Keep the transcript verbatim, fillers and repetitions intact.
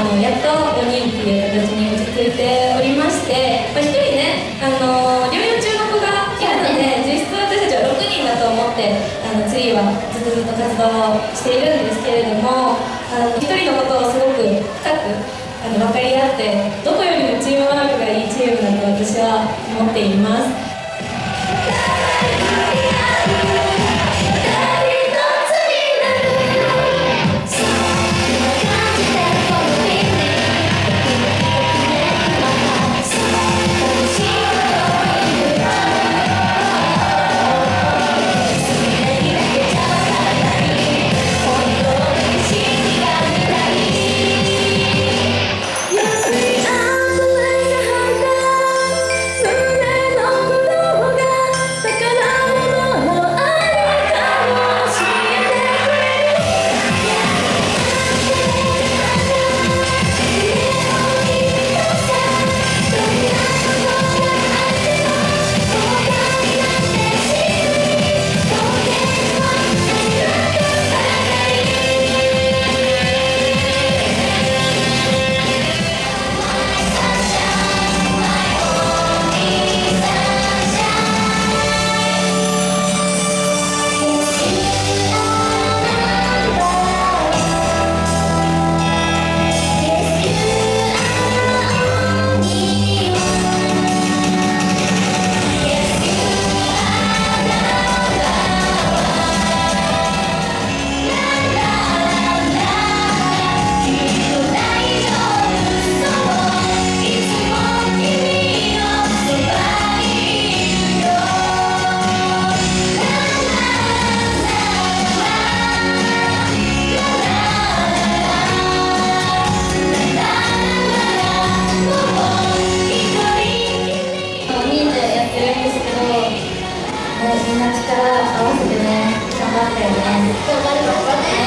あのやっとごにんっていう形に落ち着いておりまして、やっぱりひとりね、あの療養中の子がいるので、実質私たちはろくにんだと思ってあの次はずっとずっと活動をしているんですけれども、あのひとりのことをすごく深くあの分かり合って、どこよりもチームワークがいいチームだと私は思っています。みんな力合わせてね、頑張ってね。